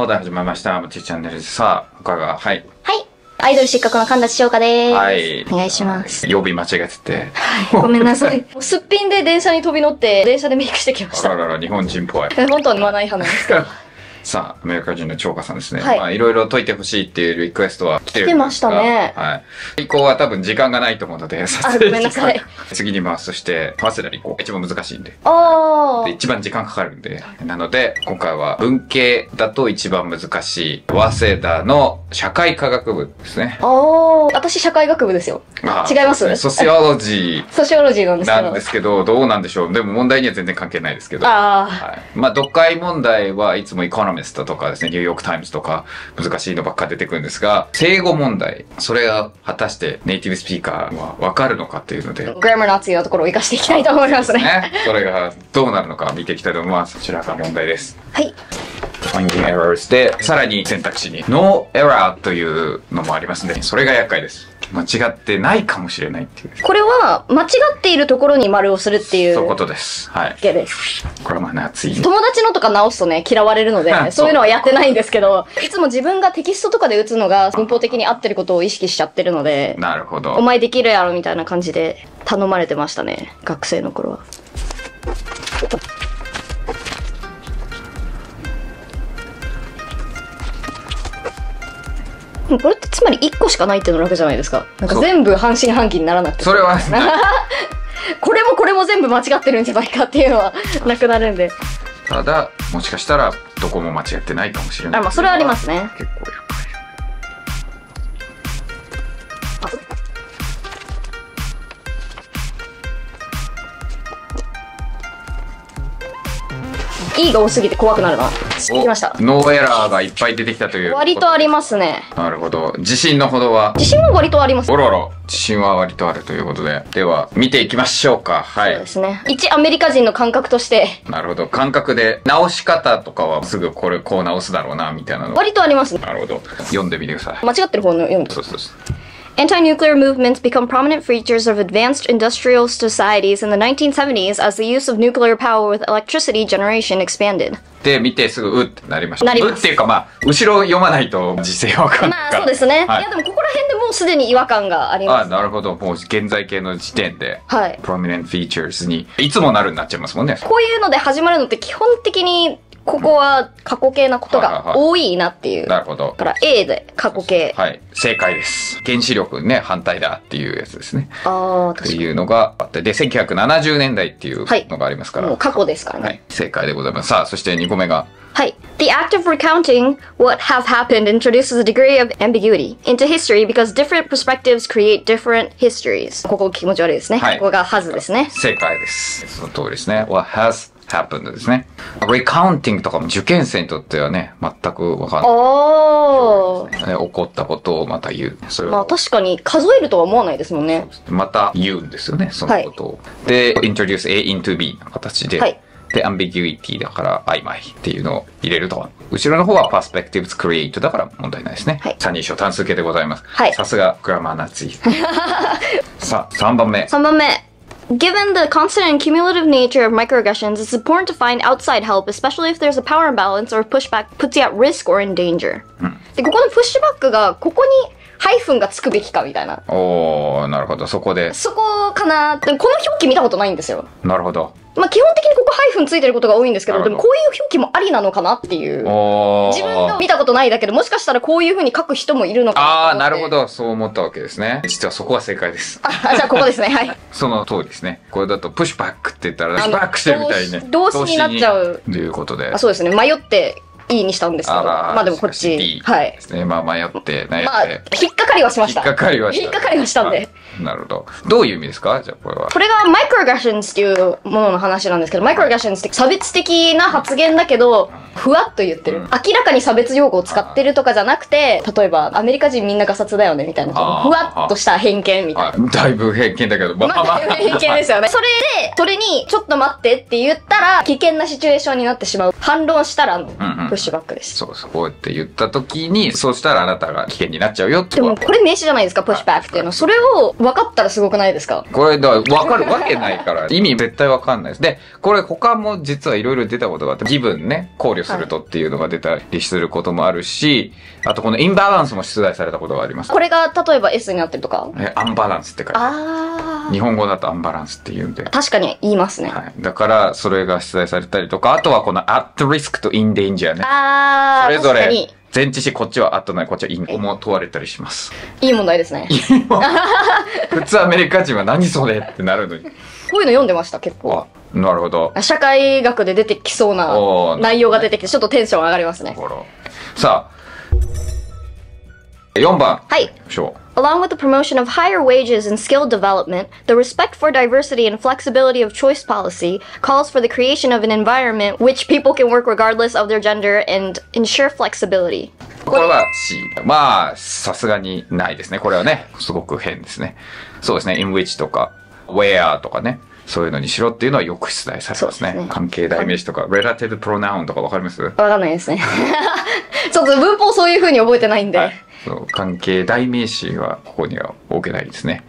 放題始まりました。ちーチャンネルです。さあ、他が、はい。はい。アイドル失格の神田翔花です。はい。お願いします。曜日間違えてて。はい。ごめんなさい。すっぴんで電車に飛び乗って、電車でメイクしてきました。あららら、日本人っぽい。本当はマナー違反なんですけど。さあ、アメリカ人の翔花さんですね。はい。まあ、いろいろ解いてほしいっていうリクエストは来てるんですが。来てましたね。はい。以降は多分時間がないと思うので、させていただきます。ごめんなさい。次に回すとして、早稲田理工一番難しいんで。ああ。一番時間かかるんで。なので、今回は文系だと一番難しい、早稲田の社会科学部ですね。ああ。私、社会学部ですよ。違います?ソシオロジー。ソシオロジーなんですけど。なんですけど、どうなんでしょう。でも問題には全然関係ないですけど。ああ。まあ、読解問題はいつもイコノミーエコノミストとかですね、ニューヨークタイムズとか難しいのばっか出てくるんですが、正語問題、それが果たしてネイティブスピーカーは分かるのかっていうので、グラマーナツィのところを生かしていきたいと思いますね。それがどうなるのか見ていきたいと思います。こちらが問題です。はい。Finding errors で、さらに選択肢に No error というのもありますので、それが厄介です。間違ってないかもしれないっていう。これは、間違っているところに丸をするっていう。そういうことです。はい。です。これはまあ熱い。友達のとか直すとね、嫌われるので、そういうのはやってないんですけど、いつも自分がテキストとかで打つのが文法的に合ってることを意識しちゃってるので、なるほど。お前できるやろみたいな感じで頼まれてましたね、学生の頃は。これってつまり1個しかないっていうの楽じゃないですか。なんか全部半信半疑にならなくて。それはこれもこれも全部間違ってるんじゃないかっていうのはなくなるんで。ただ、もしかしたらどこも間違ってないかもしれない。あ、まあそれはありますね。結構やっぱり。E が多すぎて怖くなるな。来ました。ノーエラーがいっぱい出てきたという。割とありますね。なるほど。自信のほどは。自信は割とあります。おろろ。自信は割とあるということで。では、見ていきましょうか。はい。そうですね。一アメリカ人の感覚として。なるほど。感覚で、直し方とかはすぐこれこう直すだろうな、みたいなの。割とあります。なるほど。読んでみてください。間違ってる方の読んで。そうそうそう。Anti-nuclear movements become prominent features of advanced industrial societies in the 1970s as the use of nuclear power with electricity generation expanded. で、見てすぐ、うってなりました。うっていうか、まあ、後ろ読まないと時勢は分かんない。まあ、そうですね。はい、いや、でもここら辺でもうすでに違和感があります、ね。あ、なるほど。もう現在形の時点で、はい、prominent features に、いつもなるになっちゃいますもんね。こういうので始まるのって基本的に、ここは過去形なことが多いなっていう。なるほど。だから A で過去形。はい。正解です。原子力ね、反対だっていうやつですね。ああ、確かに。っていうのがあって、で、1970年代っていうのがありますから。はい、もう過去ですからね。はい。正解でございます。さあ、そして2個目が。はい。The act of recounting what has happened introduces a degree of ambiguity into history because different perspectives create different histories. ここ気持ち悪いですね。はい。ここが has ですね。正解です。その通りですね。what has happened ですね。recounting とかも受験生にとってはね、全くわかんない。おー。起こったことをまた言う。それは。まあ確かに数えるとは思わないですもんね。また言うんですよね、そのことを。はい、で、introduce A into B の形で。はい。で、ambiguity だから曖昧っていうのを入れると。後ろの方は perspectives create だから問題ないですね。はい。3人称単数形でございます。はい。さすが、グラマーナツィ。さあ、3番目。3番目。Given the constant and cumulative nature of microaggressions, it's important to find outside help, especially if there's a power imbalance or pushback puts you at risk or in danger. で、ここのプッシュバックが、ここにハイフンがつくべきかみたいな。おー、なるほど。そこで。そこかな。でもこの表記見たことないんですよ。なるほど。まあ基本的にここハイフンついてることが多いんですけど、でもこういう表記もありなのかなっていう。自分が見たことないだけで、もしかしたらこういう風に書く人もいるのかな。ああ、なるほど。そう思ったわけですね。実はそこは正解です。あ、じゃあここですね。はい。その通りですね。これだと、プッシュバックって言ったら、バックしてるみたいにね。動詞になっちゃう。ということで。あ、そうですね。迷って。E にしたんですけど、まあでもこっち、はい。まあ迷って、まあ引っかかりはしました。引っかかりはしたんで。なるほど。どういう意味ですか？じゃあこれは。これがマイクロアグレッションズっていうものの話なんですけど、マイクロアグレッションズって差別的な発言だけど、ふわっと言ってる。明らかに差別用語を使ってるとかじゃなくて、例えばアメリカ人みんなガサツだよねみたいな、ふわっとした偏見みたいな。だいぶ偏見だけど、まあだいぶ偏見ですよね。それで、それにちょっと待ってって言ったら、危険なシチュエーションになってしまう。反論したら、プッシュバックです。そうそう。こうやって言った時に、そうしたらあなたが危険になっちゃうよって。でもこれ名詞じゃないですか、プッシュバックっていうの。それを分かったらすごくないですか？これだから分かるわけないから意味絶対分かんないです。でこれ他も実はいろいろ出たことがあって、義分ね、考慮するとっていうのが出たりすることもあるし、はい、あとこのインバランスも出題されたことがあります。これが例えば S になってるとか、アンバランスって書いてある。日本語だとアンバランスって言うんで、確かに言いますね、はい、だからそれが出題されたりとか、あとはこの at risk と in danger ね、あそれぞれ前置詞、こっちはあとない、こっちは因果も問われたりします。いい問題ですね。いい問題。普通アメリカ人は何それってなるのに、こういうの読んでました結構。なるほど。社会学で出てきそうな内容が出てきて、ちょっとテンション上がりますね。さあ4番、はい。Along with the promotion of higher wages and skill development, the respect for diversity and flexibility of choice policy calls for the creation of an environment which people can work regardless of their gender and ensure flexibility. これは C。まあ、さすがにないですね。これはね、すごく変ですね。そうですね。in which とか where とかね。そういうのにしろっていうのはよく出題されますね。関係代名詞とか、relative pronoun とかわかります？わかんないですね。ちょっと文法そういう風に覚えてないんで。はい、そう関係代名詞はここには置けないですね。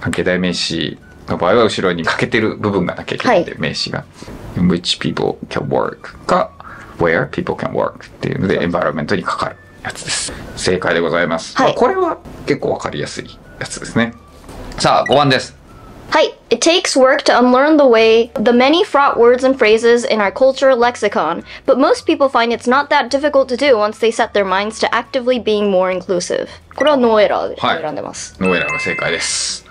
関係代名詞の場合は後ろに欠けてる部分がなきゃいけないんで、はい、名詞が。In which people can work か、where people can work っていうので、エンバイロメントにかかるやつです。正解でございます。はい、これは結構わかりやすいやつですね。さあ、5番です。はい。It takes work to unlearn the way the many fraught words and phrases in our culture lexicon, but most people find it's not that difficult to do once they set their minds to actively being more inclusive. これはノーエラーで選んでます。はい、ノーエラーが正解です。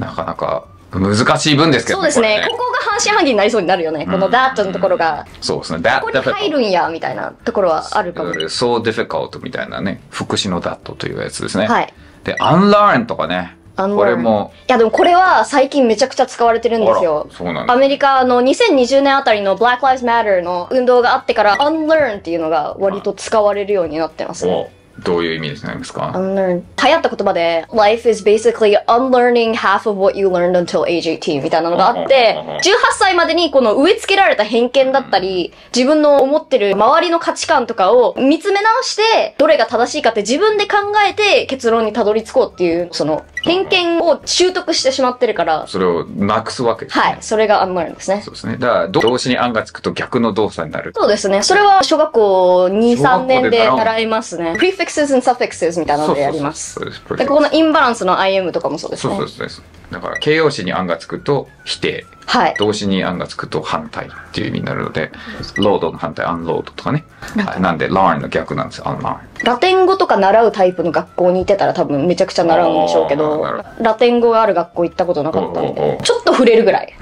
なかなか難しい分ですけどね。そうですね。ここが半信半疑になりそうになるよね。この that のところが。そうですね。that ここに入るんやみたいなところはあるかも。so difficult みたいなね。副詞の that というやつですね。はい。で、unlearn とかね。これもいやでもこれは最近めちゃくちゃ使われてるんですよ。そうなんです。アメリカの2020年あたりの Black Lives Matter の運動があってから Unlearn っていうのが割と使われるようになってますね。どういう意味になりますか？ Unlearn 流行った言葉で Life is basically unlearning half of what you learned until age 18 みたいなのがあって、18歳までにこの植え付けられた偏見だったり、自分の思ってる周りの価値観とかを見つめ直して、どれが正しいかって自分で考えて結論にたどり着こうっていう、その偏見を習得してしまってるから、それをなくすわけですね。はい、それが Unlearn ですね。そうですね。だから動詞に an がつくと逆の動作になる。そうですね。それは小学校 2,3 年で習いますね。prefixes and suffixes みたいなのでやります。でここのインバランスの im とかもそうですね。そうですね。だから形容詞に an がつくと否定、はい、動詞に an がつくと反対っていう意味になるので、ロードの反対 unload とかね。なんで learn の逆なんですよ、unlearn。ラテン語とか習うタイプの学校に行ってたら多分めちゃくちゃ習うんでしょうけど、ラテン語がある学校行ったことなかったんで、ちょっと触れるぐらい、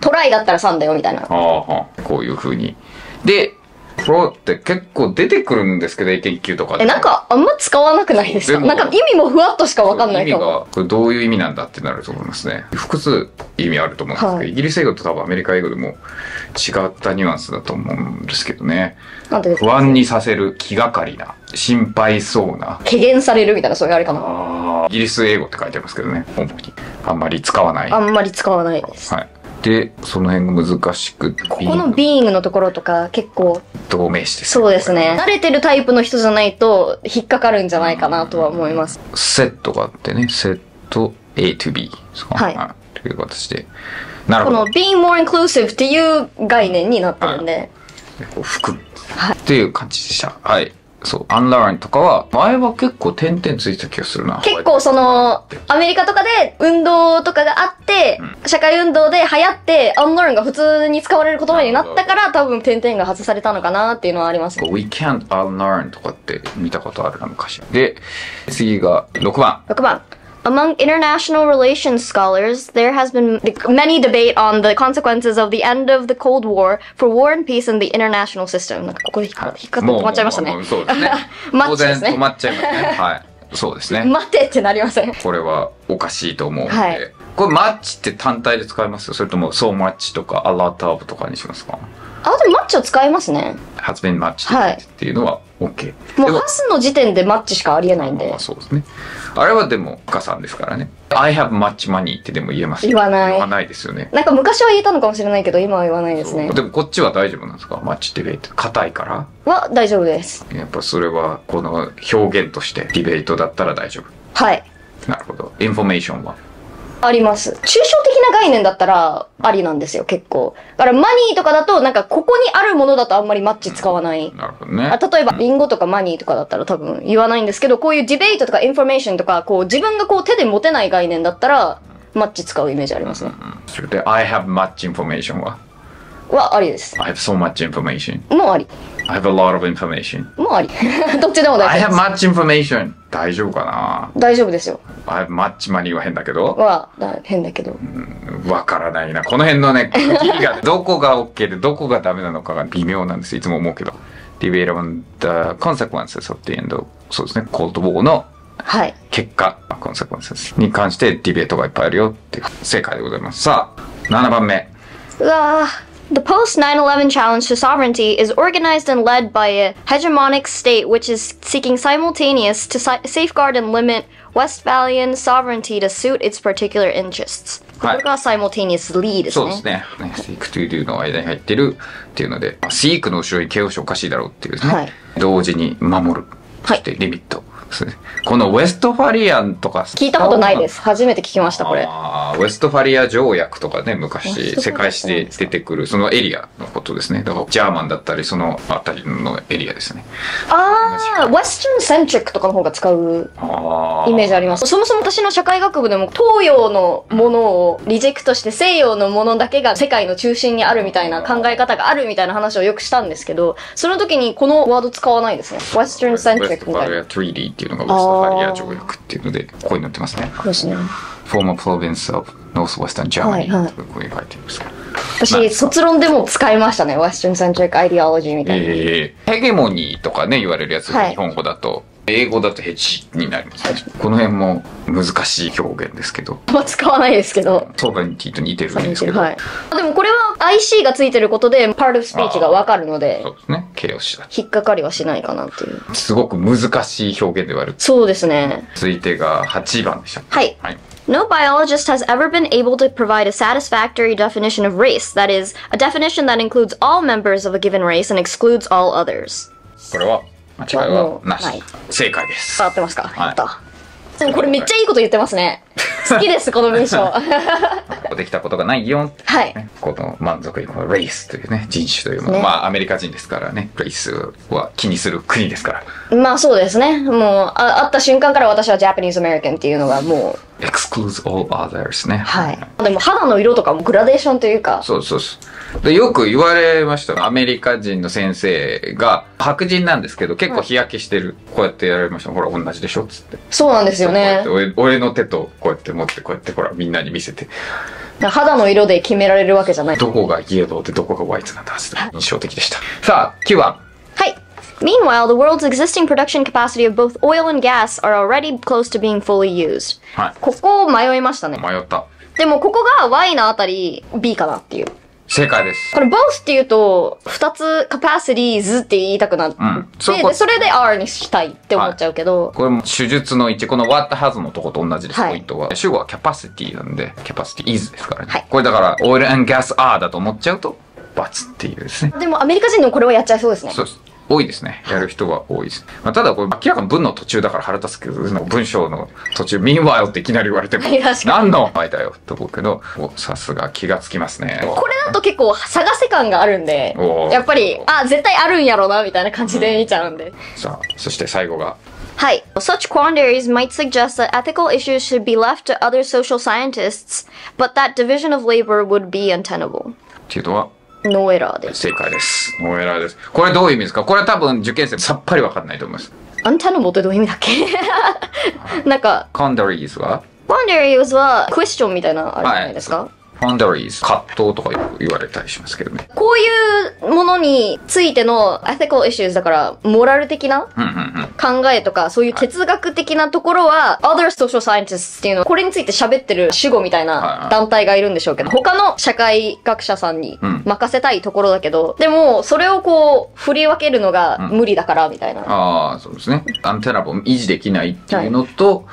トライだったら3だよみたいな、こういう風に。でプロって結構出てくるんですけど、英検1級とかで。なんかあんま使わなくないですか？なんか意味もふわっとしかわかんないかも。意味がこれどういう意味なんだってなると思いますね。複数意味あると思うんですけど、はい、イギリス英語と多分アメリカ英語でも違ったニュアンスだと思うんですけどね。なんでですか？不安にさせる、気がかりな、心配そうな、軽減されるみたいな、そういうあれかな。イギリス英語って書いてますけどね、主に。あんまり使わない。あんまり使わないです。はい。で、その辺が難しく、ここの being のところとか結構動名詞です。そうですね。慣れてるタイプの人じゃないと引っかかるんじゃないかなとは思います。セットがあってね、セット A to B そう、はい、という形で。なるほど。この being more inclusive っていう概念になってるんで、こう含む、はい、っていう感じでした。はい。そう、unlearn とかは、前は結構点々ついた気がするな。結構その、アメリカとかで運動とかがあって、うん、社会運動で流行って、unlearn が普通に使われる言葉になったから、多分点々が外されたのかなっていうのはありますね。We can't unlearn とかって見たことあるなのかしら。で、次が6番。6番。Among international relations scholars, there has been many debate on the consequences of the end of the Cold War for war and peace in the international system. なんかここで引っかかって止まっちゃいましたね。そうですね。当然止まっちゃいますね。はい。そうですね。待てってなりません。これはおかしいと思うので。はい、これマッチって単体で使いますよ。それとも so much とか a lot of とかにしますか？あ、でもマッチを使いますね。has been matched っていうのは OK。もうハスの時点でマッチしかありえないんで。そうですね。あれはでも深さんですからね。I have much money ってでも言えます。言わない。言わないですよね。なんか昔は言えたのかもしれないけど、今は言わないですね。でもこっちは大丈夫なんですか？マッチディベート。硬いからは大丈夫です。やっぱそれはこの表現としてディベートだったら大丈夫。はい。なるほど。インフォメーションは。あります。抽象的な概念だったらありなんですよ、結構。だからマニーとかだと、なんかここにあるものだとあんまりマッチ使わない。なるほどね。例えば、リンゴとかマニーとかだったら多分言わないんですけど、こういうディベートとかインフォメーションとか、こう自分がこう手で持てない概念だったら、マッチ使うイメージありますね。それで、I have much information はありです。I have so much information もあり。I have a lot of information もあり。どっちでも大丈夫です。I have much information 大丈夫かな。大丈夫ですよ。I have much money は変だけど。は変だけど。わからないな。この辺のね、どこが OK でどこがダメなのかが微妙なんです。いつも思うけど。Debate on the consequences of the end. そうですね。Cold War の結果、コンセクエンスに関してディベートがいっぱいあるよっていう正解でございます。さあ、7番目。うわー。The post-9/11 challenge to sovereignty is organized and led by a hegemonic state which is seeking simultaneous to safeguard and limit Westphalian sovereignty to suit its particular interests. これが simultaneously ですね。そうですね。seek to do の間に入ってるっていうので、seek の後ろに形容詞おかしいだろうっていうですね。はい、同時に守る。そしてリミット。はい、このウェストファリアンとか聞いたことないです。初めて聞きました。これウェストファリア条約とかね、昔世界史で出てくるそのエリアのことですね。だからジャーマンだったりその辺りのエリアですね。ああ、ウェスタンセントリックとかの方が使うイメージあります。そもそも私の社会学部でも東洋のものをリジェクトして西洋のものだけが世界の中心にあるみたいな考え方があるみたいな話をよくしたんですけど、その時にこのワード使わないですね。ウェスタンセントリックみたいなっていうのがウェストファリア条約っていうので、こうになってますね。そうですね。Former province of Northwestern Germany とこういう書いてますから。私卒論でも使いましたね。Western centric ideology みたいな。ヘゲモニーとかね言われるやつ、日本語だと、英語だとヘジになりますね。この辺も難しい表現ですけど。まあ使わないですけど。ソーバニティと似てるんですけど。はい。でもこれは IC がついてることで part of speech がわかるので。そうですね。形容詞だ。引っかかりはしないかなっていう。すごく難しい表現ではある。そうですね。続いてが8番でした。はい。はい。No biologist has ever been able to provide a satisfactory definition of race, that is, a definition that includes all members of a given race and excludes all others. これは間違いはなし。正解です。合ってますか？やった。でもこれめっちゃいいこと言ってますね。好きです、この文章。できたことがないよ。はい。この満足に、このレースというね、人種というもの。まあ、アメリカ人ですからね、レースは気にする国ですから。まあ、そうですね。もう、会った瞬間から私はジャパニーズ・アメリカンっていうのがもう。excludes all others ね。はい。でも肌の色とかもグラデーションというか。そうそうそう。で、よく言われました。アメリカ人の先生が、白人なんですけど、結構日焼けしてる。こうやってやられました。ほら、同じでしょつって。そうなんですよね。俺の手とこうやって持って、こうやってほら、みんなに見せて。肌の色で決められるわけじゃない。どこがイエローでどこがホワイトなんだって印象的でした。さあ、9番。Meanwhile, the world's existing production capacity of both oil and gas are already close to being fully used. ここを迷いましたね。迷った。でもここが Y のあたり B かなっていう。正解です。これ both っていうと、2つ capacities って言いたくなって、それで R にしたいって思っちゃうけど。これも手術の1、この what has のとこと同じです、ポイントは。主語は capacity なんで、capacity is ですからね。これだから oil and gas are だと思っちゃうと、×っていうですね。でもアメリカ人でもこれはやっちゃいそうですね。そうです。多いですね。やる人は多いです。まあ、ただこれ明らかに文の途中だから腹立つけど、文章の途中、meanwhile っていきなり言われても、何の前だよと思うけど、さすが気がつきますね。これだと結構探せ感があるんで、やっぱり、あ、絶対あるんやろうな、みたいな感じで見ちゃうんで。さあ、そして最後が。はい。Such quandaries might suggest that ethical issues should be left to other social scientists, but that division of labor would be untenable. っていうのは、ノーエラーです。正解です。ノーエラーです。これどういう意味ですか？これは多分受験生さっぱりわかんないと思います。アンタノボってどういう意味だっけ？なんか。Quandaries は？Quandaries はクエスチョンみたいなあれじゃないですか？Quandaries 葛藤とか言われたりしますけどね。こういうものについての ethical issues だからモラル的な考えとかそういう哲学的なところは other social scientists っていうのはこれについて喋ってる主語みたいな団体がいるんでしょうけど、他の社会学者さんに任せたいところだけど、でもそれをこう振り分けるのが無理だからみたいな。ああ、そうですね。アンテナボン維持できないっていうのと、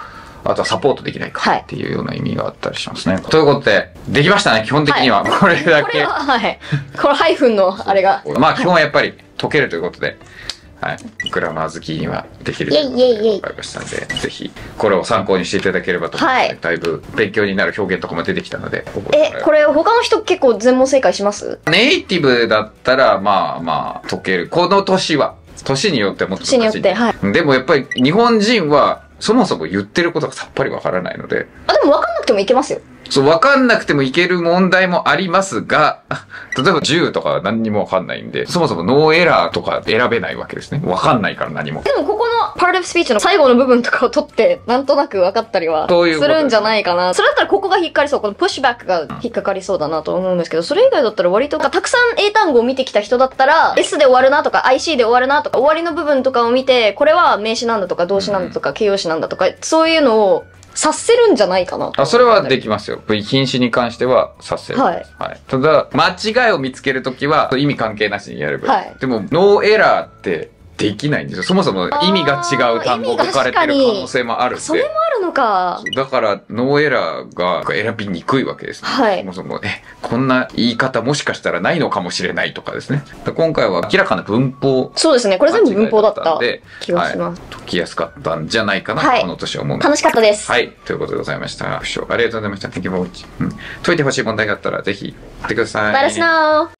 あとはサポートできないかっていうような意味があったりしますね。ということで、できましたね、基本的には。これだけ。これは、はい。このハイフンのあれが。まあ、基本はやっぱり解けるということで。はい、グラマー好きにはできるということでございましたので、ぜひこれを参考にしていただければと思って、はい、だいぶ勉強になる表現とかも出てきたので。え、これ他の人結構全問正解します？ネイティブだったらまあまあ解ける。この年は年によってもっと難しい、はい、でもやっぱり日本人はそもそも言ってることがさっぱりわからないので。あ、でも分かんなくてもいけますよ。そう、分かんなくてもいける問題もありますが、例えば10とかは何にも分かんないんで、そもそもノーエラーとか選べないわけですね。分かんないから何も。でもここのパートオブスピーチの最後の部分とかを取って、なんとなく分かったりはするんじゃないかな。それだったらここが引っかかりそう。このプッシュバックが引っかかりそうだなと思うんですけど、それ以外だったら割と、たくさん英単語を見てきた人だったら、S で終わるなとか IC で終わるなとか、終わりの部分とかを見て、これは名詞なんだとか動詞なんだとか形容詞なんだとか、そういうのを察せるんじゃないかな。あ、それはできますよ。品詞に関しては察せる。はい、はい。ただ、間違いを見つけるときは意味関係なしにやれば、はい、でも、ノーエラーってできないんですよ。そもそも意味が違う単語が書かれてる可能性もあるんで。それもあるのか。だから、ノーエラーが選びにくいわけですね。はい。そもそもね、こんな言い方もしかしたらないのかもしれないとかですね。今回は明らかな文法。そうですね。これ全部文法だった気がします。解きやすかったんじゃないかな、はい、この年は思う。楽しかったです。はい。ということでございました。ありがとうございました。Thank you very much。解いてほしい問題があったらぜひ言ってください。バラシナー。